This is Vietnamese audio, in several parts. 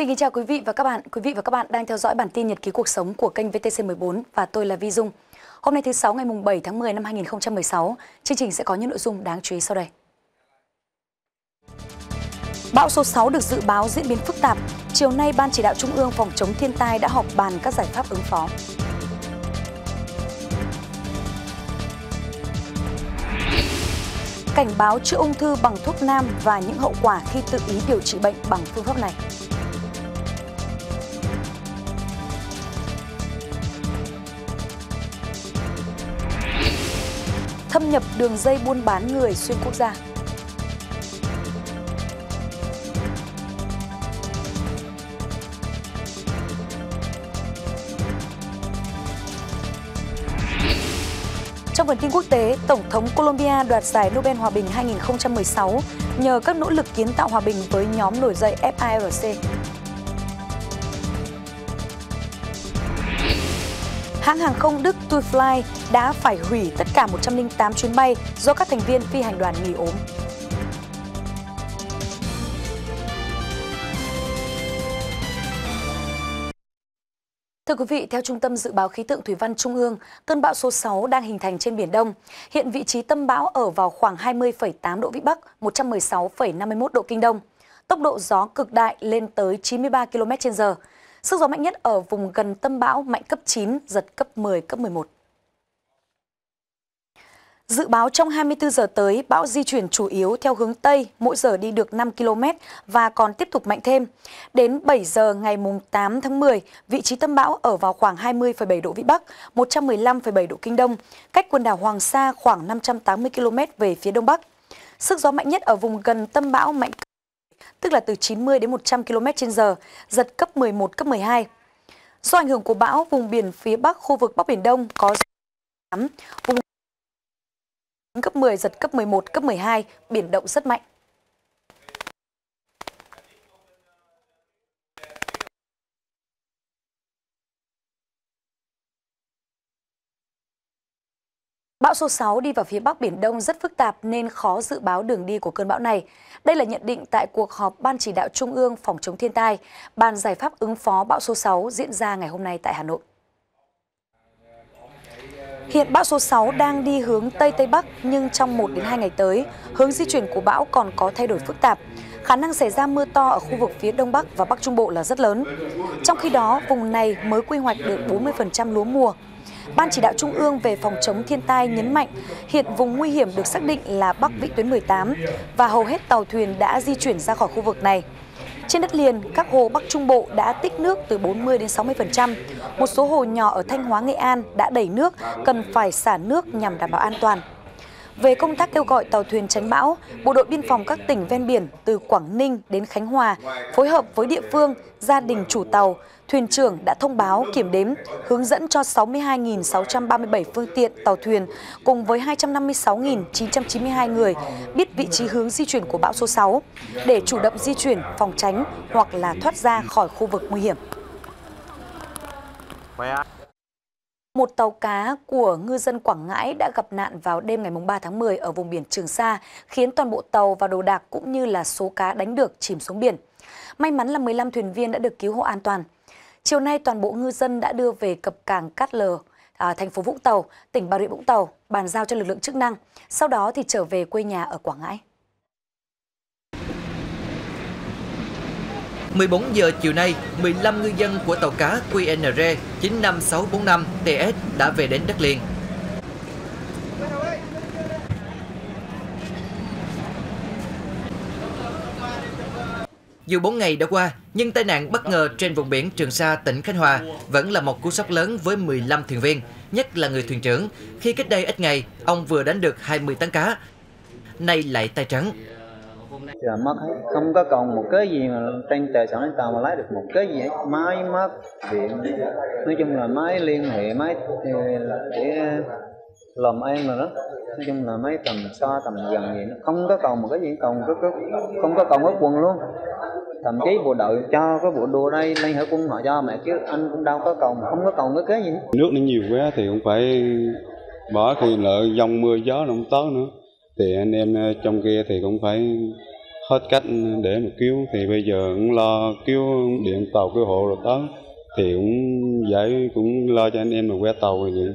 Xin kính chào quý vị và các bạn. Quý vị và các bạn đang theo dõi bản tin nhật ký cuộc sống của kênh VTC14 và tôi là Vi Dung. Hôm nay thứ Sáu ngày 7 tháng 10 năm 2016, chương trình sẽ có những nội dung đáng chú ý sau đây. Bão số 6 được dự báo diễn biến phức tạp. Chiều nay, Ban Chỉ đạo Trung ương phòng chống thiên tai đã họp bàn các giải pháp ứng phó. Cảnh báo chữa ung thư bằng thuốc nam và những hậu quả khi tự ý điều trị bệnh bằng phương pháp này. Thâm nhập đường dây buôn bán người xuyên quốc gia. Trong phần tin quốc tế, Tổng thống Colombia đoạt giải Nobel Hòa bình 2016 nhờ các nỗ lực kiến tạo hòa bình với nhóm nổi dậy FARC. Hãng hàng không Đức TuiFly đã phải hủy tất cả 108 chuyến bay do các thành viên phi hành đoàn nghỉ ốm. Thưa quý vị, theo Trung tâm Dự báo Khí tượng Thủy văn Trung ương, cơn bão số 6 đang hình thành trên Biển Đông. Hiện vị trí tâm bão ở vào khoảng 20,8 độ Vĩ Bắc, 116,51 độ Kinh Đông. Tốc độ gió cực đại lên tới 93 km/h. Sức gió mạnh nhất ở vùng gần tâm bão mạnh cấp 9, giật cấp 10, cấp 11. Dự báo trong 24 giờ tới, bão di chuyển chủ yếu theo hướng Tây, mỗi giờ đi được 5 km và còn tiếp tục mạnh thêm. Đến 7 giờ ngày 8 tháng 10, vị trí tâm bão ở vào khoảng 20,7 độ Vĩ Bắc, 115,7 độ Kinh Đông, cách quần đảo Hoàng Sa khoảng 580 km về phía Đông Bắc. Sức gió mạnh nhất ở vùng gần tâm bão mạnh cấp, tức là từ 90 đến 100 km/h, giật cấp 11, cấp 12. Do ảnh hưởng của bão, vùng biển phía Bắc, khu vực Bắc Biển Đông có gió cấp 10, giật cấp 11, cấp 12, biển động rất mạnh. Bão số 6 đi vào phía Bắc Biển Đông rất phức tạp nên khó dự báo đường đi của cơn bão này. Đây là nhận định tại cuộc họp Ban Chỉ đạo Trung ương phòng chống thiên tai, bàn giải pháp ứng phó bão số 6 diễn ra ngày hôm nay tại Hà Nội. Hiện bão số 6 đang đi hướng Tây Tây Bắc nhưng trong 1 đến 2 ngày tới, hướng di chuyển của bão còn có thay đổi phức tạp. Khả năng xảy ra mưa to ở khu vực phía Đông Bắc và Bắc Trung Bộ là rất lớn. Trong khi đó, vùng này mới quy hoạch được 40% lúa mùa. Ban Chỉ đạo Trung ương về phòng chống thiên tai nhấn mạnh hiện vùng nguy hiểm được xác định là Bắc Vĩ tuyến 18 và hầu hết tàu thuyền đã di chuyển ra khỏi khu vực này. Trên đất liền, các hồ Bắc Trung Bộ đã tích nước từ 40 đến 60%. Một số hồ nhỏ ở Thanh Hóa, Nghệ An đã đầy nước, cần phải xả nước nhằm đảm bảo an toàn. Về công tác kêu gọi tàu thuyền tránh bão, Bộ đội Biên phòng các tỉnh ven biển từ Quảng Ninh đến Khánh Hòa phối hợp với địa phương, gia đình chủ tàu, thuyền trưởng đã thông báo kiểm đếm, hướng dẫn cho 62.637 phương tiện tàu thuyền cùng với 256.992 người biết vị trí hướng di chuyển của bão số 6 để chủ động di chuyển, phòng tránh hoặc là thoát ra khỏi khu vực nguy hiểm. Một tàu cá của ngư dân Quảng Ngãi đã gặp nạn vào đêm ngày 3 tháng 10 ở vùng biển Trường Sa, khiến toàn bộ tàu và đồ đạc cũng như là số cá đánh được chìm xuống biển. May mắn là 15 thuyền viên đã được cứu hộ an toàn. Chiều nay, toàn bộ ngư dân đã đưa về cập cảng Cát Lờ, thành phố Vũng Tàu, tỉnh Bà Rịa Vũng Tàu, bàn giao cho lực lượng chức năng. Sau đó thì trở về quê nhà ở Quảng Ngãi. 14 giờ chiều nay, 15 ngư dân của tàu cá QNR 95645 TS đã về đến đất liền. Dù 4 ngày đã qua, nhưng tai nạn bất ngờ trên vùng biển Trường Sa, tỉnh Khánh Hòa vẫn là một cú sốc lớn với 15 thuyền viên, nhất là người thuyền trưởng, khi cách đây ít ngày, ông vừa đánh được 20 tấn cá, nay lại tay trắng. Giờ mất hết, không có còn một cái gì mà trên tài sản trên tàu mà lấy được một cái gì hết, máy mất, điện, nói chung là máy liên hệ, máy để làm ăn mà đó, nói chung là máy tầm xa tầm gần gì, không có còn một cái gì, còn không có còn hết quần luôn, thậm chí bộ đội cho cái bộ đồ đây lên hải quân họ cho mẹ chứ anh cũng đâu có còn, không có còn cái gì. Nước nó nhiều quá thì cũng phải bỏ khi lỡ dòng mưa gió nó không tới nữa. Thì anh em trong kia thì cũng phải hết cách để mà cứu, thì bây giờ cũng lo cứu điện tàu cứu hộ rồi tới, thì cũng lo cho anh em mà que tàu rồi vậy.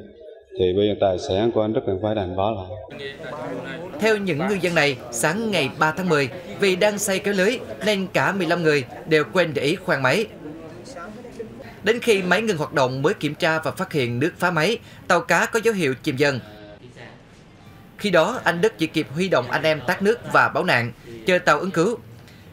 Thì bây giờ tài sản của anh rất cần phải đảm bảo lại. Theo những ngư dân này, sáng ngày 3 tháng 10, vì đang xây kéo lưới nên cả 15 người đều quên để ý khoang máy. Đến khi máy ngừng hoạt động mới kiểm tra và phát hiện nước phá máy, tàu cá có dấu hiệu chìm dần. Khi đó, anh Đức chỉ kịp huy động anh em tát nước và báo nạn, chờ tàu ứng cứu.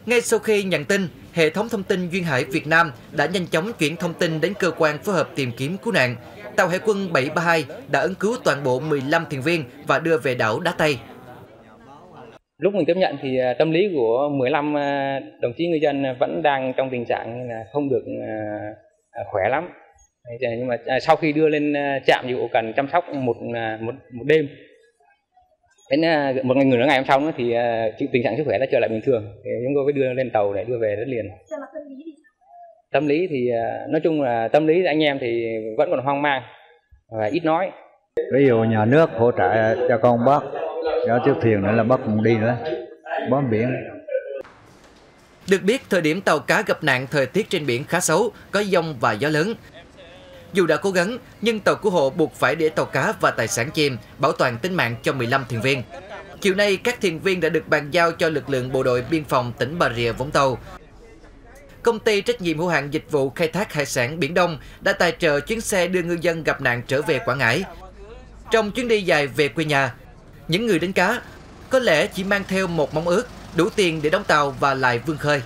Ngay sau khi nhận tin, hệ thống thông tin Duyên Hải Việt Nam đã nhanh chóng chuyển thông tin đến cơ quan phối hợp tìm kiếm cứu nạn. Tàu Hải quân 732 đã ứng cứu toàn bộ 15 thuyền viên và đưa về đảo Đá Tây. Lúc mình tiếp nhận thì tâm lý của 15 đồng chí ngư dân vẫn đang trong tình trạng là không được khỏe lắm. Nhưng mà sau khi đưa lên trạm thì cần chăm sóc một đêm. Đến một ngày nửa ngày hôm sau nữa thì tình trạng sức khỏe đã trở lại bình thường. Thì chúng tôi mới đưa lên tàu để đưa về đất liền. Tâm lý thì nói chung là tâm lý anh em thì vẫn còn hoang mang và ít nói. Ví dụ nhà nước hỗ trợ cho con bác, cho chiếc thuyền nữa là bác cũng đi nữa, bám biển. Được biết thời điểm tàu cá gặp nạn thời tiết trên biển khá xấu, có dông và gió lớn. Dù đã cố gắng nhưng tàu cứu hộ buộc phải để tàu cá và tài sản chìm, bảo toàn tính mạng cho 15 thuyền viên. Chiều nay các thuyền viên đã được bàn giao cho lực lượng bộ đội biên phòng tỉnh Bà Rịa Vũng Tàu. Công ty trách nhiệm hữu hạn dịch vụ khai thác hải sản Biển Đông đã tài trợ chuyến xe đưa ngư dân gặp nạn trở về Quảng Ngãi. Trong chuyến đi dài về quê nhà, những người đánh cá có lẽ chỉ mang theo một mong ước, đủ tiền để đóng tàu và lại vươn khơi.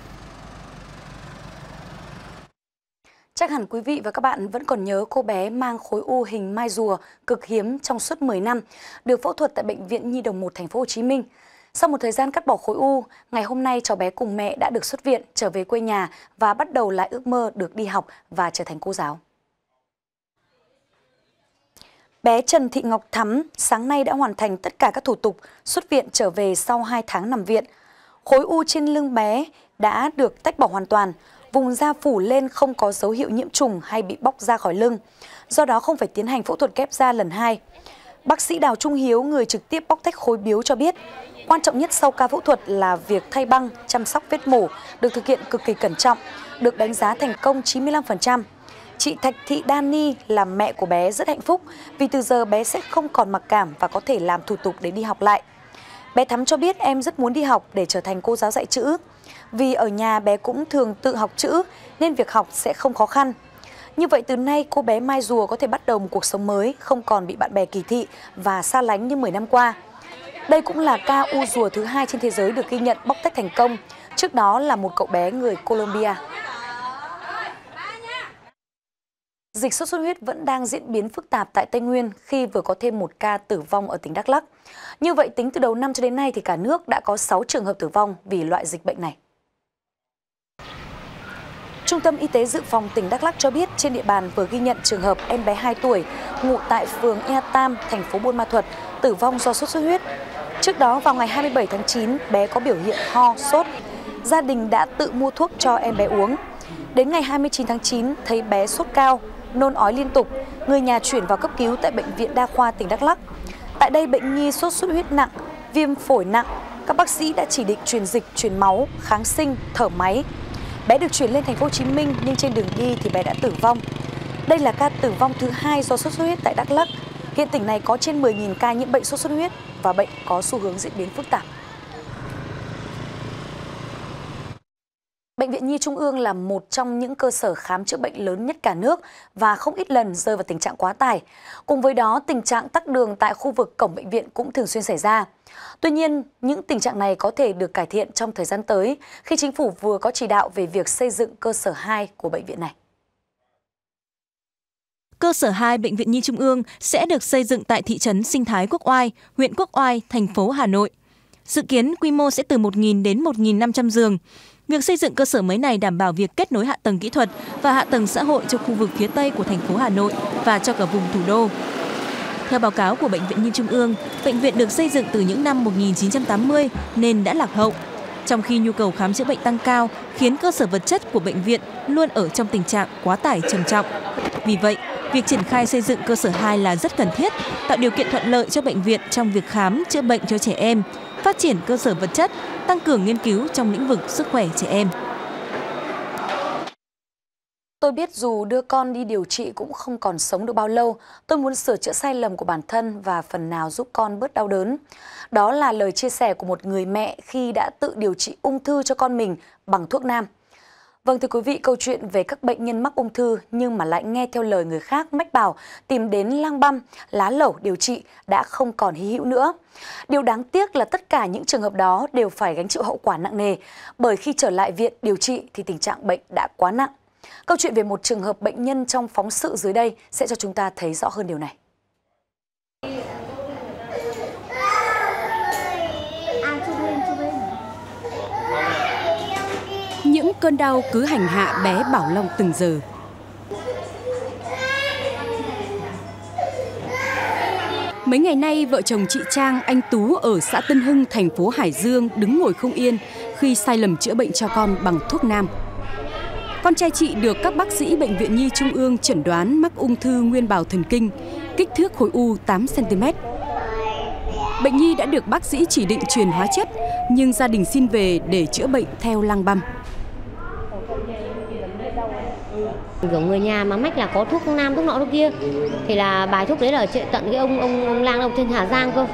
Chắc hẳn quý vị và các bạn vẫn còn nhớ cô bé mang khối u hình mai rùa cực hiếm trong suốt 10 năm, được phẫu thuật tại Bệnh viện Nhi Đồng 1 Thành phố Hồ Chí Minh. Sau một thời gian cắt bỏ khối u, ngày hôm nay cháu bé cùng mẹ đã được xuất viện, trở về quê nhà và bắt đầu lại ước mơ được đi học và trở thành cô giáo. Bé Trần Thị Ngọc Thắm sáng nay đã hoàn thành tất cả các thủ tục xuất viện trở về sau 2 tháng nằm viện. Khối u trên lưng bé đã được tách bỏ hoàn toàn, vùng da phủ lên không có dấu hiệu nhiễm trùng hay bị bóc ra khỏi lưng, do đó không phải tiến hành phẫu thuật ghép da lần 2. Bác sĩ Đào Trung Hiếu, người trực tiếp bóc tách khối biếu cho biết, quan trọng nhất sau ca phẫu thuật là việc thay băng, chăm sóc vết mổ, được thực hiện cực kỳ cẩn trọng, được đánh giá thành công 95%. Chị Thạch Thị Đan Ni là mẹ của bé rất hạnh phúc vì từ giờ bé sẽ không còn mặc cảm và có thể làm thủ tục để đi học lại. Bé Thắm cho biết em rất muốn đi học để trở thành cô giáo dạy chữ. Vì ở nhà bé cũng thường tự học chữ nên việc học sẽ không khó khăn. Như vậy từ nay cô bé Mai Rùa có thể bắt đầu một cuộc sống mới, không còn bị bạn bè kỳ thị và xa lánh như 10 năm qua. Đây cũng là ca u rùa thứ 2 trên thế giới được ghi nhận bóc tách thành công, trước đó là một cậu bé người Colombia. Dịch sốt xuất huyết vẫn đang diễn biến phức tạp tại Tây Nguyên khi vừa có thêm một ca tử vong ở tỉnh Đắk Lắk. Như vậy tính từ đầu năm cho đến nay thì cả nước đã có 6 trường hợp tử vong vì loại dịch bệnh này. Trung tâm Y tế Dự phòng tỉnh Đắk Lắk cho biết trên địa bàn vừa ghi nhận trường hợp em bé 2 tuổi ngụ tại phường Ea Tam, thành phố Buôn Ma Thuột, tử vong do sốt xuất huyết. Trước đó vào ngày 27 tháng 9, bé có biểu hiện ho, sốt. Gia đình đã tự mua thuốc cho em bé uống. Đến ngày 29 tháng 9, thấy bé sốt cao, nôn ói liên tục, người nhà chuyển vào cấp cứu tại Bệnh viện Đa khoa tỉnh Đắk Lắk. Tại đây, bệnh nhi sốt xuất huyết nặng, viêm phổi nặng. Các bác sĩ đã chỉ định truyền dịch, truyền máu, kháng sinh, thở máy. Bé được chuyển lên Thành phố Hồ Chí Minh nhưng trên đường đi thì bé đã tử vong. Đây là ca tử vong thứ 2 do sốt xuất huyết tại Đắk Lắk. Hiện tỉnh này có trên 10.000 ca nhiễm bệnh sốt xuất huyết và bệnh có xu hướng diễn biến phức tạp. Bệnh viện Nhi Trung ương là một trong những cơ sở khám chữa bệnh lớn nhất cả nước và không ít lần rơi vào tình trạng quá tải. Cùng với đó, tình trạng tắc đường tại khu vực cổng bệnh viện cũng thường xuyên xảy ra. Tuy nhiên, những tình trạng này có thể được cải thiện trong thời gian tới khi chính phủ vừa có chỉ đạo về việc xây dựng cơ sở 2 của bệnh viện này. Cơ sở 2 Bệnh viện Nhi Trung ương sẽ được xây dựng tại thị trấn Sinh Thái Quốc Oai, huyện Quốc Oai, thành phố Hà Nội. Dự kiến quy mô sẽ từ 1.000 đến 1.500 giường. Việc xây dựng cơ sở mới này đảm bảo việc kết nối hạ tầng kỹ thuật và hạ tầng xã hội cho khu vực phía Tây của thành phố Hà Nội và cho cả vùng thủ đô. Theo báo cáo của Bệnh viện Nhi Trung ương, bệnh viện được xây dựng từ những năm 1980 nên đã lạc hậu, trong khi nhu cầu khám chữa bệnh tăng cao khiến cơ sở vật chất của bệnh viện luôn ở trong tình trạng quá tải trầm trọng. Vì vậy, việc triển khai xây dựng cơ sở 2 là rất cần thiết, tạo điều kiện thuận lợi cho bệnh viện trong việc khám chữa bệnh cho trẻ em, phát triển cơ sở vật chất tăng cường nghiên cứu trong lĩnh vực sức khỏe trẻ em. Tôi biết dù đưa con đi điều trị cũng không còn sống được bao lâu, tôi muốn sửa chữa sai lầm của bản thân và phần nào giúp con bớt đau đớn. Đó là lời chia sẻ của một người mẹ khi đã tự điều trị ung thư cho con mình bằng thuốc nam. Vâng thưa quý vị, câu chuyện về các bệnh nhân mắc ung thư nhưng mà lại nghe theo lời người khác mách bảo tìm đến lang băm, lá lẩu điều trị đã không còn hy hữu nữa. Điều đáng tiếc là tất cả những trường hợp đó đều phải gánh chịu hậu quả nặng nề, bởi khi trở lại viện điều trị thì tình trạng bệnh đã quá nặng. Câu chuyện về một trường hợp bệnh nhân trong phóng sự dưới đây sẽ cho chúng ta thấy rõ hơn điều này. Những cơn đau cứ hành hạ bé Bảo Long từng giờ. Mấy ngày nay, vợ chồng chị Trang, anh Tú ở xã Tân Hưng, thành phố Hải Dương đứng ngồi không yên khi sai lầm chữa bệnh cho con bằng thuốc nam. Con trai chị được các bác sĩ Bệnh viện Nhi Trung ương chẩn đoán mắc ung thư nguyên bào thần kinh, kích thước khối u 8 cm. Bệnh nhi đã được bác sĩ chỉ định truyền hóa chất, nhưng gia đình xin về để chữa bệnh theo lang băm. Kiểu người nhà mà mách là có thuốc nam, thuốc nọ, thuốc kia, thì là bài thuốc đấy là chữa tận cái ông lang ông trên Hà Giang cơ.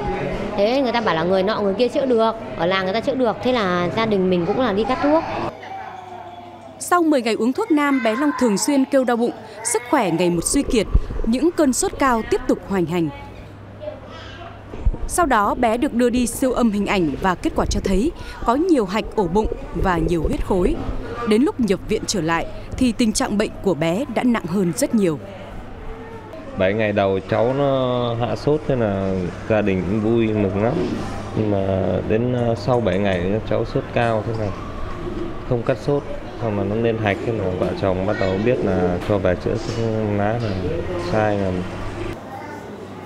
Thế người ta bảo là người nọ người kia chữa được, ở làng người ta chữa được, thế là gia đình mình cũng là đi cắt thuốc. Sau 10 ngày uống thuốc nam, bé Long thường xuyên kêu đau bụng, sức khỏe ngày một suy kiệt, những cơn sốt cao tiếp tục hoành hành. Sau đó bé được đưa đi siêu âm hình ảnh và kết quả cho thấy có nhiều hạch ổ bụng và nhiều huyết khối. Đến lúc nhập viện trở lại thì tình trạng bệnh của bé đã nặng hơn rất nhiều. 7 ngày đầu cháu nó hạ sốt thế là gia đình cũng vui mừng lắm. Nhưng mà đến sau 7 ngày cháu sốt cao thế này, không cắt sốt. Xong mà nó lên hạch thế là vợ chồng bắt đầu biết là cho về chữa lá là sai rồi.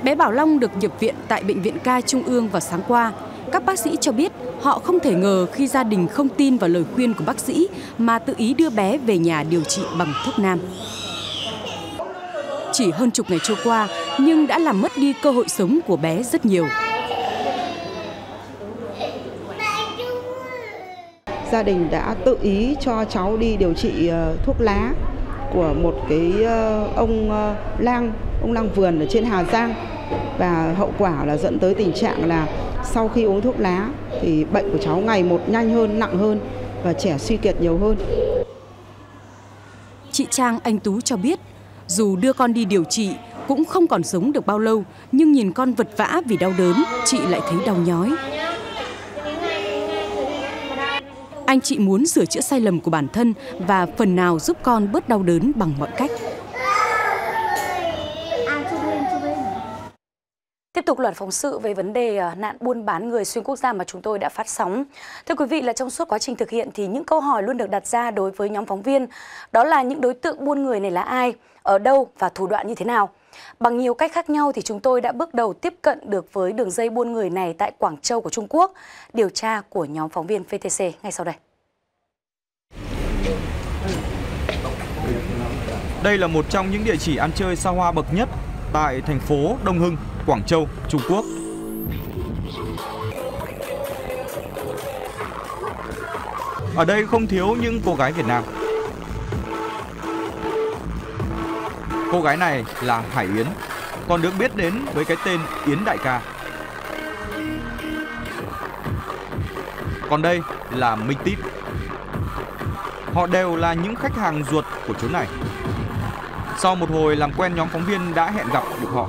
Bé Bảo Long được nhập viện tại Bệnh viện Ca Trung ương vào sáng qua. Các bác sĩ cho biết họ không thể ngờ khi gia đình không tin vào lời khuyên của bác sĩ mà tự ý đưa bé về nhà điều trị bằng thuốc nam. Chỉ hơn chục ngày trôi qua nhưng đã làm mất đi cơ hội sống của bé rất nhiều. Gia đình đã tự ý cho cháu đi điều trị thuốc lá của một cái ông lang vườn ở trên Hà Giang, và hậu quả là dẫn tới tình trạng là sau khi uống thuốc lá thì bệnh của cháu ngày một nhanh hơn, nặng hơn và trẻ suy kiệt nhiều hơn. Chị Trang, anh Tú cho biết dù đưa con đi điều trị cũng không còn sống được bao lâu, nhưng nhìn con vật vã vì đau đớn, chị lại thấy đau nhói. Anh chị muốn sửa chữa sai lầm của bản thân và phần nào giúp con bớt đau đớn bằng mọi cách. Tiếp tục loạt phóng sự về vấn đề nạn buôn bán người xuyên quốc gia mà chúng tôi đã phát sóng. Thưa quý vị, là trong suốt quá trình thực hiện thì những câu hỏi luôn được đặt ra đối với nhóm phóng viên. Đó là những đối tượng buôn người này là ai, ở đâu và thủ đoạn như thế nào. Bằng nhiều cách khác nhau thì chúng tôi đã bước đầu tiếp cận được với đường dây buôn người này tại Quảng Châu của Trung Quốc. Điều tra của nhóm phóng viên VTC ngay sau đây. Đây là một trong những địa chỉ ăn chơi xa hoa bậc nhất tại thành phố Đông Hưng, Quảng Châu, Trung Quốc. Ở đây không thiếu những cô gái Việt Nam. Cô gái này là Hải Yến, còn được biết đến với cái tên Yến Đại Ca. Còn đây là Minh Típ. Họ đều là những khách hàng ruột của chú này. Sau một hồi làm quen, nhóm phóng viên đã hẹn gặp được họ.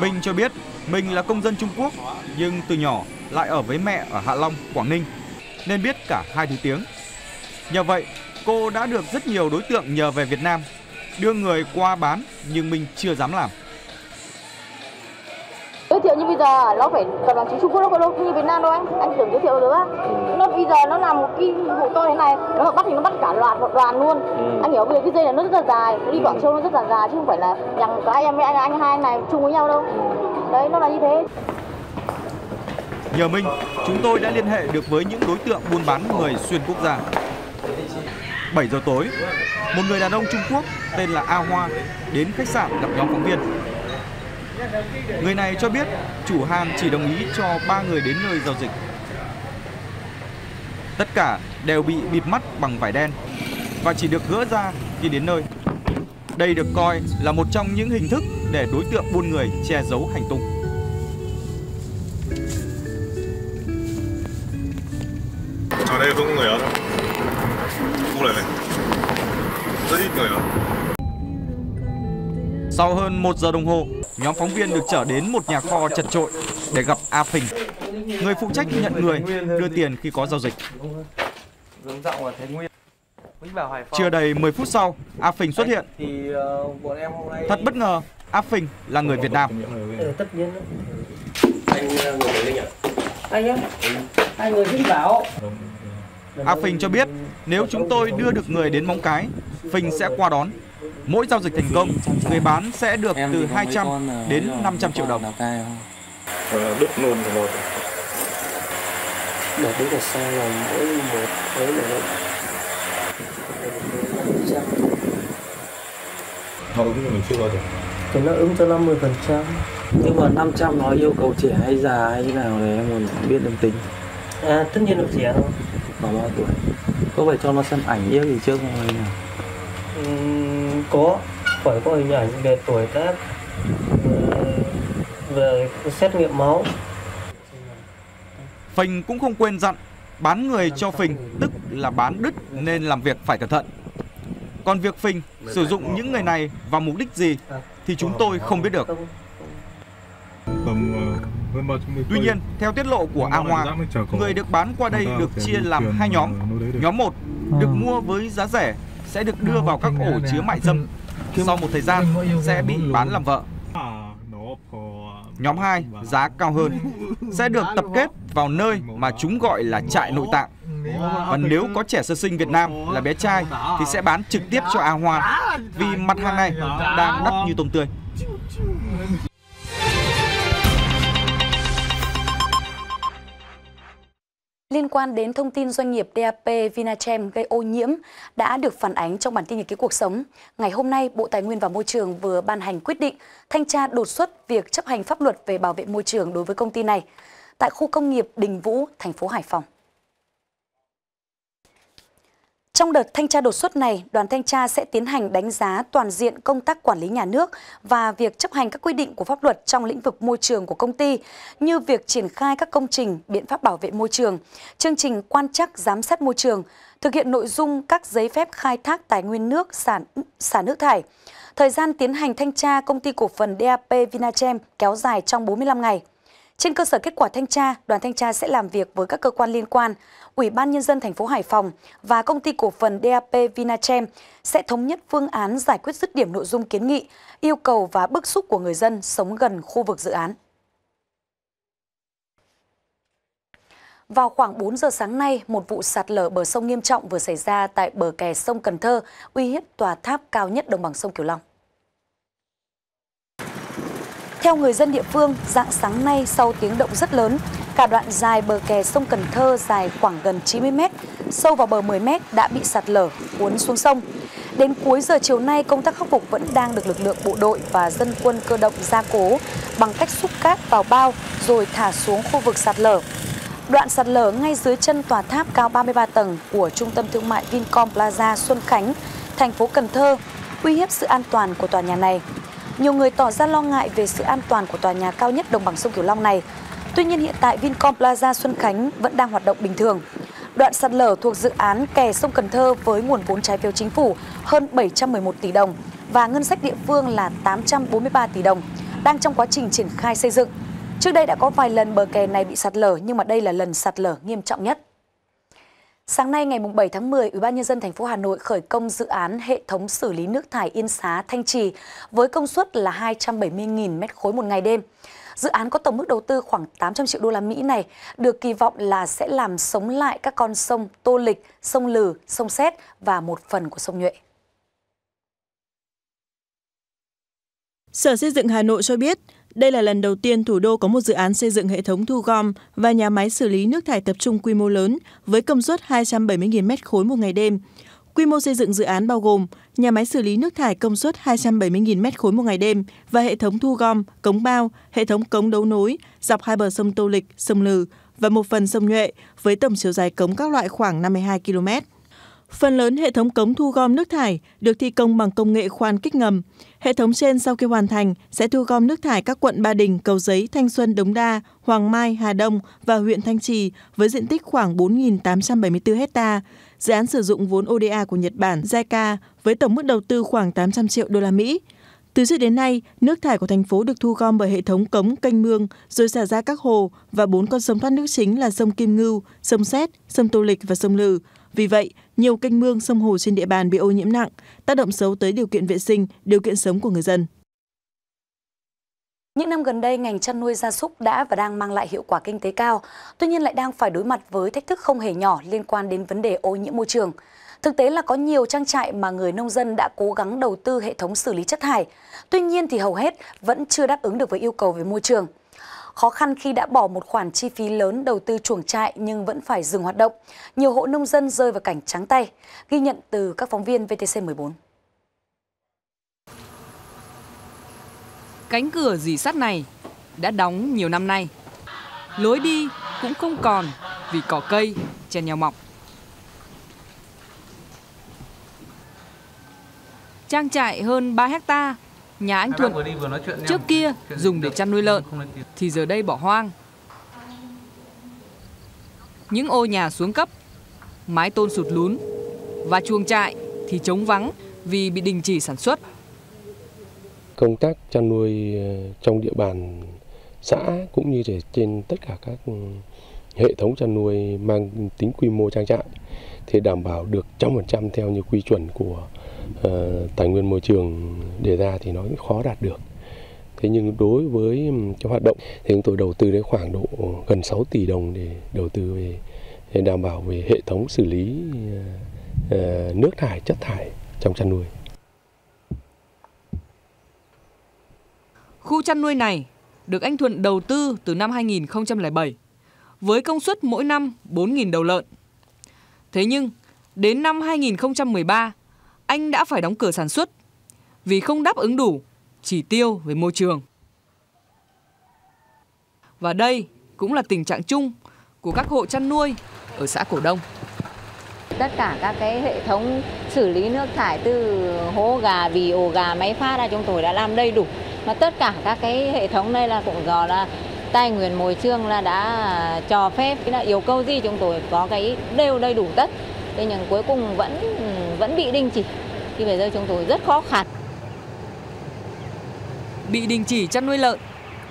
Minh cho biết mình là công dân Trung Quốc, nhưng từ nhỏ lại ở với mẹ ở Hạ Long, Quảng Ninh, nên biết cả hai thứ tiếng. Nhờ vậy, cô đã được rất nhiều đối tượng nhờ về Việt Nam, đưa người qua bán, nhưng mình chưa dám làm. Giới thiệu như bây giờ, nó phải toàn là Trung Quốc, nó có đâu như Việt Nam đâu anh tưởng giới thiệu được á. Nó bây giờ nó làm một cái vụ to thế này, nó bắt thì nó bắt cả loạt một đoàn luôn. Anh hiểu về cái dây này nó rất là dài, nó đi Quảng Châu nó rất là dài, chứ không phải là rằng có em với anh hai này chung với nhau đâu. Đấy, nó là như thế. Nhờ Minh, chúng tôi đã liên hệ được với những đối tượng buôn bán người xuyên quốc gia. 7 giờ tối, một người đàn ông Trung Quốc tên là A Hoa đến khách sạn gặp nhóm phóng viên. Người này cho biết chủ hàng chỉ đồng ý cho 3 người đến nơi giao dịch. Tất cả đều bị bịt mắt bằng vải đen và chỉ được gỡ ra khi đến nơi. Đây được coi là một trong những hình thức để đối tượng buôn người che giấu hành tung. Ở đây không có người ở đâu. Không lại này. Rất ít người ở. Sau hơn 1 giờ đồng hồ, nhóm phóng viên được chở đến một nhà kho chật chội để gặp A Phình, người phụ trách nhận người, đưa tiền khi có giao dịch. Chưa đầy 10 phút sau, A Phình xuất hiện. Thật bất ngờ, A Phình là người Việt Nam. A Phình cho biết nếu chúng tôi đưa được người đến Móng Cái, Phình sẽ qua đón. Mỗi giao dịch thành công, người bán sẽ được từ 200 đến 500 triệu đồng. Thì nó ứng cho 50%. Nhưng mà 500 nó yêu cầu trẻ hay già hay thế nào đấy em muốn biết âm tính. À, tất nhiên là trẻ thôi. Khoảng bao tuổi? Có phải cho nó xem ảnh yêu gì trước không? Có, phải có hình ảnh về tuổi tác, về xét nghiệm máu. Phình cũng không quên dặn, bán người cho Phình tức là bán đứt nên làm việc phải cẩn thận. Còn việc Phình sử dụng những người này vào mục đích gì thì chúng tôi không biết được. Tuy nhiên, theo tiết lộ của A Hoa, người được bán qua đây được chia làm hai nhóm. Nhóm 1 được mua với giá rẻ sẽ được đưa vào các ổ chứa mại dâm. Sau một thời gian sẽ bị bán làm vợ. Nhóm 2 giá cao hơn sẽ được tập kết vào nơi mà chúng gọi là trại nội tạng. Và nếu có trẻ sơ sinh Việt Nam là bé trai thì sẽ bán trực tiếp cho A Hoa vì mặt hàng này đang đắt như tôm tươi. Liên quan đến thông tin doanh nghiệp DAP Vinachem gây ô nhiễm đã được phản ánh trong bản tin nhật ký cuộc sống. Ngày hôm nay, Bộ Tài nguyên và Môi trường vừa ban hành quyết định thanh tra đột xuất việc chấp hành pháp luật về bảo vệ môi trường đối với công ty này tại khu công nghiệp Đình Vũ, thành phố Hải Phòng. Trong đợt thanh tra đột xuất này, đoàn thanh tra sẽ tiến hành đánh giá toàn diện công tác quản lý nhà nước và việc chấp hành các quy định của pháp luật trong lĩnh vực môi trường của công ty, như việc triển khai các công trình, biện pháp bảo vệ môi trường, chương trình quan trắc giám sát môi trường, thực hiện nội dung các giấy phép khai thác tài nguyên nước, xả nước thải. Thời gian tiến hành thanh tra công ty cổ phần DAP Vinachem kéo dài trong 45 ngày. Trên cơ sở kết quả thanh tra, đoàn thanh tra sẽ làm việc với các cơ quan liên quan, Ủy ban Nhân dân thành phố Hải Phòng và công ty cổ phần DAP Vinachem sẽ thống nhất phương án giải quyết dứt điểm nội dung kiến nghị, yêu cầu và bức xúc của người dân sống gần khu vực dự án. Vào khoảng 4 giờ sáng nay, một vụ sạt lở bờ sông nghiêm trọng vừa xảy ra tại bờ kè sông Cần Thơ, uy hiếp tòa tháp cao nhất đồng bằng sông Cửu Long. Theo người dân địa phương, rạng sáng nay sau tiếng động rất lớn, cả đoạn dài bờ kè sông Cần Thơ dài khoảng gần 90 m, sâu vào bờ 10 m đã bị sạt lở, cuốn xuống sông. Đến cuối giờ chiều nay, công tác khắc phục vẫn đang được lực lượng bộ đội và dân quân cơ động gia cố bằng cách xúc cát vào bao rồi thả xuống khu vực sạt lở. Đoạn sạt lở ngay dưới chân tòa tháp cao 33 tầng của Trung tâm Thương mại Vincom Plaza Xuân Khánh, thành phố Cần Thơ, uy hiếp sự an toàn của tòa nhà này. Nhiều người tỏ ra lo ngại về sự an toàn của tòa nhà cao nhất đồng bằng sông Cửu Long này. Tuy nhiên hiện tại Vincom Plaza Xuân Khánh vẫn đang hoạt động bình thường. Đoạn sạt lở thuộc dự án kè sông Cần Thơ với nguồn vốn trái phiếu chính phủ hơn 711 tỷ đồng và ngân sách địa phương là 843 tỷ đồng, đang trong quá trình triển khai xây dựng. Trước đây đã có vài lần bờ kè này bị sạt lở nhưng mà đây là lần sạt lở nghiêm trọng nhất. Sáng nay ngày 7 tháng 10, Ủy ban Nhân dân thành phố Hà Nội khởi công dự án hệ thống xử lý nước thải Yên Xá Thanh Trì với công suất là 270.000 m3 một ngày đêm. Dự án có tổng mức đầu tư khoảng 800 triệu đô la Mỹ này được kỳ vọng là sẽ làm sống lại các con sông Tô Lịch, sông Lừ, sông Séc và một phần của sông Nhuệ. Sở Xây dựng Hà Nội cho biết, đây là lần đầu tiên thủ đô có một dự án xây dựng hệ thống thu gom và nhà máy xử lý nước thải tập trung quy mô lớn với công suất 270.000 m3 một ngày đêm. Quy mô xây dựng dự án bao gồm nhà máy xử lý nước thải công suất 270.000 m3 một ngày đêm và hệ thống thu gom, cống bao, hệ thống cống đấu nối dọc hai bờ sông Tô Lịch, sông Lừ và một phần sông Nhuệ với tổng chiều dài cống các loại khoảng 52 km. Phần lớn hệ thống cống thu gom nước thải được thi công bằng công nghệ khoan kích ngầm. Hệ thống trên sau khi hoàn thành sẽ thu gom nước thải các quận Ba Đình, Cầu Giấy, Thanh Xuân, Đống Đa, Hoàng Mai, Hà Đông và huyện Thanh Trì với diện tích khoảng 4.874 ha. Dự án sử dụng vốn ODA của Nhật Bản JICA với tổng mức đầu tư khoảng 800 triệu đô la Mỹ. Từ trước đến nay, nước thải của thành phố được thu gom bởi hệ thống cống, kênh mương, rồi xả ra các hồ và 4 con sông thoát nước chính là sông Kim Ngưu, sông Séc, sông Tô Lịch và sông Lừ. Vì vậy, nhiều kênh mương, sông hồ trên địa bàn bị ô nhiễm nặng, tác động xấu tới điều kiện vệ sinh, điều kiện sống của người dân. Những năm gần đây, ngành chăn nuôi gia súc đã và đang mang lại hiệu quả kinh tế cao, tuy nhiên lại đang phải đối mặt với thách thức không hề nhỏ liên quan đến vấn đề ô nhiễm môi trường. Thực tế là có nhiều trang trại mà người nông dân đã cố gắng đầu tư hệ thống xử lý chất thải, tuy nhiên thì hầu hết vẫn chưa đáp ứng được với yêu cầu về môi trường. Khó khăn khi đã bỏ một khoản chi phí lớn đầu tư chuồng trại nhưng vẫn phải dừng hoạt động. Nhiều hộ nông dân rơi vào cảnh trắng tay, ghi nhận từ các phóng viên VTC14. Cánh cửa rỉ sắt này đã đóng nhiều năm nay. Lối đi cũng không còn vì cỏ cây chen nhau mọc. Trang trại hơn 3 hectare nhà anh Thuận trước kia dùng để chăn nuôi lợn thì giờ đây bỏ hoang. Những ô nhà xuống cấp, mái tôn sụt lún và chuồng trại thì trống vắng vì bị đình chỉ sản xuất. Công tác chăn nuôi trong địa bàn xã cũng như trên tất cả các hệ thống chăn nuôi mang tính quy mô trang trại thì đảm bảo được 100% theo như quy chuẩn của tài nguyên môi trường đề ra thì nó khó đạt được. Thế nhưng đối với cái hoạt động thì chúng tôi đầu tư đến khoảng độ gần 6 tỷ đồng để đầu tư để đảm bảo về hệ thống xử lý nước thải, chất thải trong chăn nuôi. Khu chăn nuôi này được anh Thuận đầu tư từ năm 2007 với công suất mỗi năm 4.000 đầu lợn. Thế nhưng đến năm 2013 anh đã phải đóng cửa sản xuất vì không đáp ứng đủ chỉ tiêu về môi trường. Và đây cũng là tình trạng chung của các hộ chăn nuôi ở xã Cổ Đông. Tất cả các cái hệ thống xử lý nước thải từ hố gà, bì, ổ gà, máy phát ra chúng tôi đã làm đầy đủ. Mà tất cả các cái hệ thống đây là cũng do là tài nguyên môi trường là đã cho phép, là yêu cầu gì chúng tôi có cái đều đầy đủ tất. Thế nhưng cuối cùng vẫn bị đình chỉ, thì bây giờ chúng tôi rất khó khăn. Bị đình chỉ chăn nuôi lợn,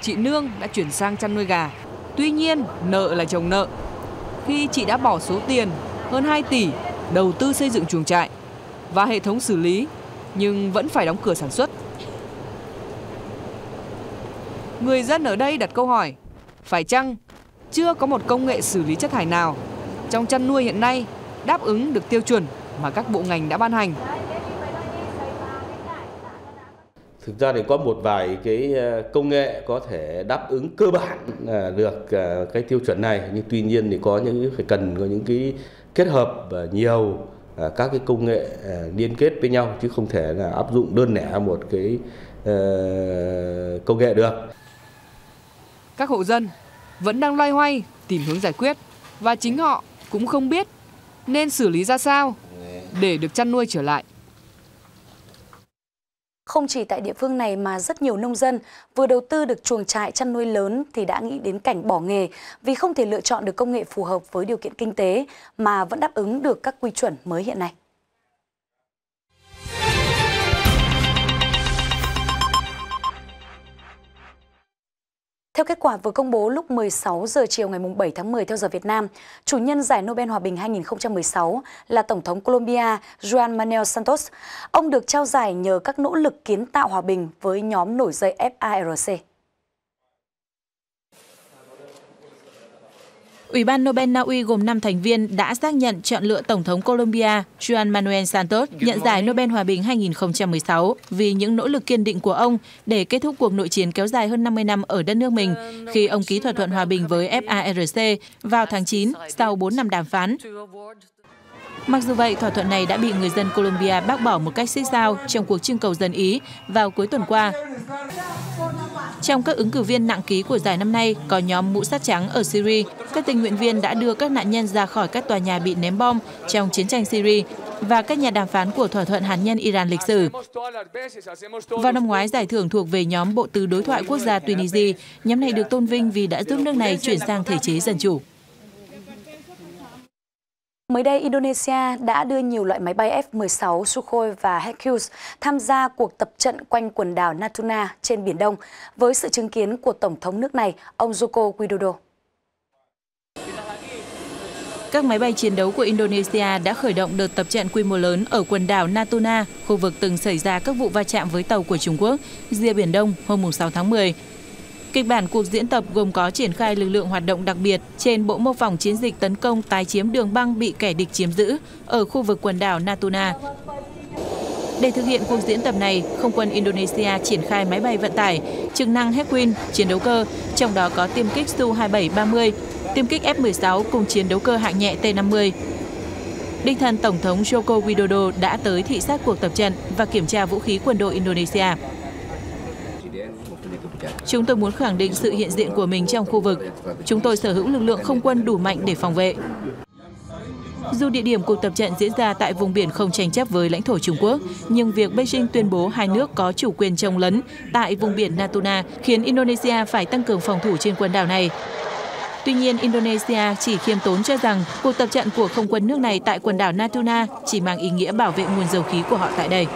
chị Nương đã chuyển sang chăn nuôi gà. Tuy nhiên nợ là chồng nợ, khi chị đã bỏ số tiền hơn 2 tỷ đầu tư xây dựng chuồng trại và hệ thống xử lý nhưng vẫn phải đóng cửa sản xuất. Người dân ở đây đặt câu hỏi, phải chăng chưa có một công nghệ xử lý chất thải nào trong chăn nuôi hiện nay đáp ứng được tiêu chuẩn mà các bộ ngành đã ban hành? Thực ra thì có một vài cái công nghệ có thể đáp ứng cơ bản được cái tiêu chuẩn này, nhưng tuy nhiên thì có những phải cần có những cái kết hợp nhiều các cái công nghệ liên kết với nhau chứ không thể là áp dụng đơn lẻ một cái công nghệ được. Các hộ dân vẫn đang loay hoay tìm hướng giải quyết và chính họ cũng không biết nên xử lý ra sao để được chăn nuôi trở lại. Không chỉ tại địa phương này mà rất nhiều nông dân vừa đầu tư được chuồng trại chăn nuôi lớn thì đã nghĩ đến cảnh bỏ nghề vì không thể lựa chọn được công nghệ phù hợp với điều kiện kinh tế mà vẫn đáp ứng được các quy chuẩn mới hiện nay. Theo kết quả vừa công bố lúc 16 giờ chiều ngày 7 tháng 10 theo giờ Việt Nam, chủ nhân giải Nobel Hòa bình 2016 là Tổng thống Colombia Juan Manuel Santos. Ông được trao giải nhờ các nỗ lực kiến tạo hòa bình với nhóm nổi dậy FARC. Ủy ban Nobel Na Uy gồm 5 thành viên đã xác nhận chọn lựa Tổng thống Colombia Juan Manuel Santos nhận giải Nobel Hòa bình 2016 vì những nỗ lực kiên định của ông để kết thúc cuộc nội chiến kéo dài hơn 50 năm ở đất nước mình khi ông ký thỏa thuận hòa bình với FARC vào tháng 9 sau 4 năm đàm phán. Mặc dù vậy, thỏa thuận này đã bị người dân Colombia bác bỏ một cách xích dao trong cuộc trưng cầu dân ý vào cuối tuần qua. Trong các ứng cử viên nặng ký của giải năm nay có nhóm mũ sắt trắng ở Syria. Các tình nguyện viên đã đưa các nạn nhân ra khỏi các tòa nhà bị ném bom trong chiến tranh Syria và các nhà đàm phán của thỏa thuận hạt nhân Iran lịch sử. Vào năm ngoái, giải thưởng thuộc về nhóm Bộ tứ Đối thoại Quốc gia Tunisia. Nhóm này được tôn vinh vì đã giúp nước này chuyển sang thể chế dân chủ. Mới đây, Indonesia đã đưa nhiều loại máy bay F-16, Sukhoi và Hercules tham gia cuộc tập trận quanh quần đảo Natuna trên Biển Đông với sự chứng kiến của Tổng thống nước này, ông Joko Widodo. Các máy bay chiến đấu của Indonesia đã khởi động đợt tập trận quy mô lớn ở quần đảo Natuna, khu vực từng xảy ra các vụ va chạm với tàu của Trung Quốc, rìa Biển Đông hôm 6 tháng 10. Kịch bản cuộc diễn tập gồm có triển khai lực lượng hoạt động đặc biệt trên bộ mô phỏng chiến dịch tấn công tái chiếm đường băng bị kẻ địch chiếm giữ ở khu vực quần đảo Natuna. Để thực hiện cuộc diễn tập này, không quân Indonesia triển khai máy bay vận tải, chức năng Hawkwind, chiến đấu cơ, trong đó có tiêm kích Su-27-30, tiêm kích F-16 cùng chiến đấu cơ hạng nhẹ T-50. Đích thân Tổng thống Joko Widodo đã tới thị sát cuộc tập trận và kiểm tra vũ khí quân đội Indonesia. Chúng tôi muốn khẳng định sự hiện diện của mình trong khu vực. Chúng tôi sở hữu lực lượng không quân đủ mạnh để phòng vệ. Dù địa điểm cuộc tập trận diễn ra tại vùng biển không tranh chấp với lãnh thổ Trung Quốc, nhưng việc Beijing tuyên bố hai nước có chủ quyền chồng lấn tại vùng biển Natuna khiến Indonesia phải tăng cường phòng thủ trên quần đảo này. Tuy nhiên, Indonesia chỉ khiêm tốn cho rằng cuộc tập trận của không quân nước này tại quần đảo Natuna chỉ mang ý nghĩa bảo vệ nguồn dầu khí của họ tại đây.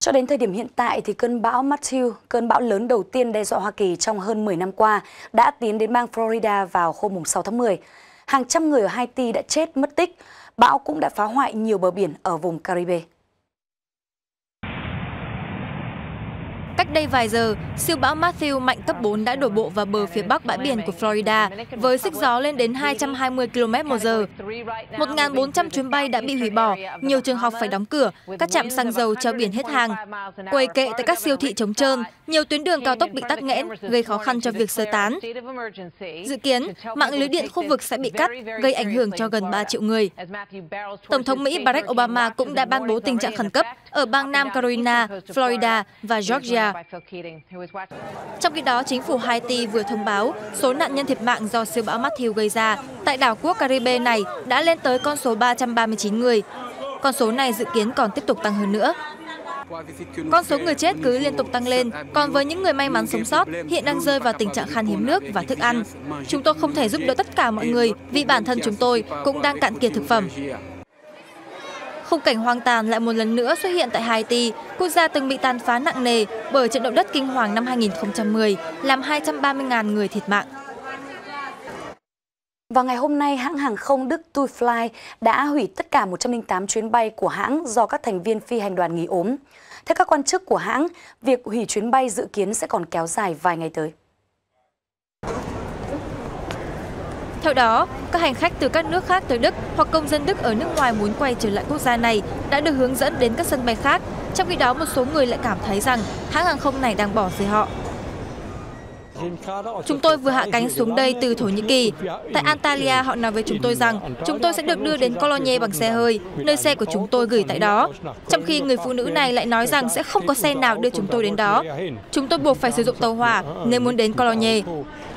Cho đến thời điểm hiện tại, thì cơn bão Matthew, cơn bão lớn đầu tiên đe dọa Hoa Kỳ trong hơn 10 năm qua, đã tiến đến bang Florida vào hôm 6 tháng 10. Hàng trăm người ở Haiti đã chết, mất tích. Bão cũng đã phá hoại nhiều bờ biển ở vùng Caribe. Cách đây vài giờ, siêu bão Matthew mạnh cấp 4 đã đổ bộ vào bờ phía bắc bãi biển của Florida với sức gió lên đến 220 km/h. 1.400 chuyến bay đã bị hủy bỏ, nhiều trường học phải đóng cửa, các trạm xăng dầu treo biển hết hàng. Quầy kệ tại các siêu thị trống trơn, nhiều tuyến đường cao tốc bị tắc nghẽn, gây khó khăn cho việc sơ tán. Dự kiến, mạng lưới điện khu vực sẽ bị cắt, gây ảnh hưởng cho gần 3 triệu người. Tổng thống Mỹ Barack Obama cũng đã ban bố tình trạng khẩn cấp ở bang Nam Carolina, Florida và Georgia. Trong khi đó, chính phủ Haiti vừa thông báo số nạn nhân thiệt mạng do siêu bão Matthew gây ra tại đảo quốc Caribe này đã lên tới con số 339 người. Con số này dự kiến còn tiếp tục tăng hơn nữa. Con số người chết cứ liên tục tăng lên, còn với những người may mắn sống sót hiện đang rơi vào tình trạng khan hiếm nước và thức ăn. Chúng tôi không thể giúp đỡ tất cả mọi người vì bản thân chúng tôi cũng đang cạn kiệt thực phẩm. Khung cảnh hoang tàn lại một lần nữa xuất hiện tại Haiti, quốc gia từng bị tàn phá nặng nề bởi trận động đất kinh hoàng năm 2010, làm 230.000 người thiệt mạng. Vào ngày hôm nay, hãng hàng không Đức TuiFly đã hủy tất cả 108 chuyến bay của hãng do các thành viên phi hành đoàn nghỉ ốm. Theo các quan chức của hãng, việc hủy chuyến bay dự kiến sẽ còn kéo dài vài ngày tới. Theo đó, các hành khách từ các nước khác tới Đức hoặc công dân Đức ở nước ngoài muốn quay trở lại quốc gia này đã được hướng dẫn đến các sân bay khác, trong khi đó một số người lại cảm thấy rằng hãng hàng không này đang bỏ rơi họ. Chúng tôi vừa hạ cánh xuống đây từ Thổ Nhĩ Kỳ. Tại Antalya, họ nói với chúng tôi rằng chúng tôi sẽ được đưa đến Cologne bằng xe hơi, nơi xe của chúng tôi gửi tại đó. Trong khi người phụ nữ này lại nói rằng sẽ không có xe nào đưa chúng tôi đến đó. Chúng tôi buộc phải sử dụng tàu hỏa nếu muốn đến Cologne.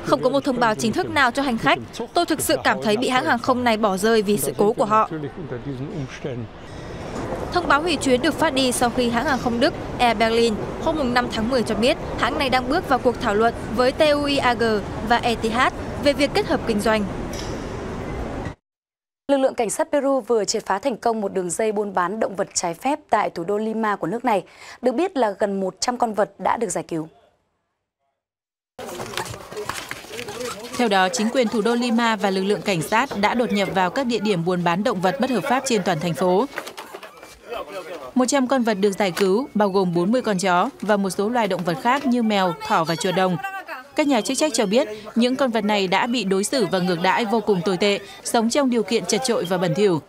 Không có một thông báo chính thức nào cho hành khách. Tôi thực sự cảm thấy bị hãng hàng không này bỏ rơi vì sự cố của họ. Thông báo hủy chuyến được phát đi sau khi hãng hàng không Đức Air Berlin hôm 5 tháng 10 cho biết hãng này đang bước vào cuộc thảo luận với TUI AG và Etihad về việc kết hợp kinh doanh. Lực lượng cảnh sát Peru vừa triệt phá thành công một đường dây buôn bán động vật trái phép tại thủ đô Lima của nước này. Được biết là gần 100 con vật đã được giải cứu. Theo đó, chính quyền thủ đô Lima và lực lượng cảnh sát đã đột nhập vào các địa điểm buôn bán động vật bất hợp pháp trên toàn thành phố. 100 con vật được giải cứu, bao gồm 40 con chó và một số loài động vật khác như mèo, thỏ và chuột đồng. Các nhà chức trách cho biết những con vật này đã bị đối xử và ngược đãi vô cùng tồi tệ, sống trong điều kiện chật chội và bẩn thỉu.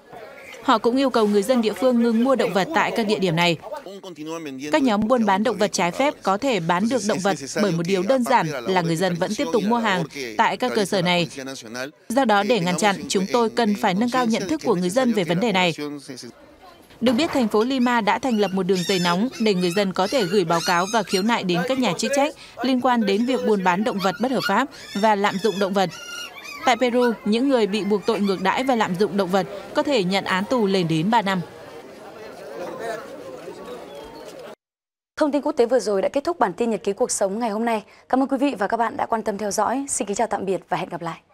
Họ cũng yêu cầu người dân địa phương ngừng mua động vật tại các địa điểm này. Các nhóm buôn bán động vật trái phép có thể bán được động vật bởi một điều đơn giản là người dân vẫn tiếp tục mua hàng tại các cơ sở này. Do đó, để ngăn chặn, chúng tôi cần phải nâng cao nhận thức của người dân về vấn đề này. Được biết, thành phố Lima đã thành lập một đường dây nóng để người dân có thể gửi báo cáo và khiếu nại đến các nhà chức trách liên quan đến việc buôn bán động vật bất hợp pháp và lạm dụng động vật. Tại Peru, những người bị buộc tội ngược đãi và lạm dụng động vật có thể nhận án tù lên đến 3 năm. Thông tin quốc tế vừa rồi đã kết thúc bản tin nhật ký cuộc sống ngày hôm nay. Cảm ơn quý vị và các bạn đã quan tâm theo dõi. Xin kính chào tạm biệt và hẹn gặp lại.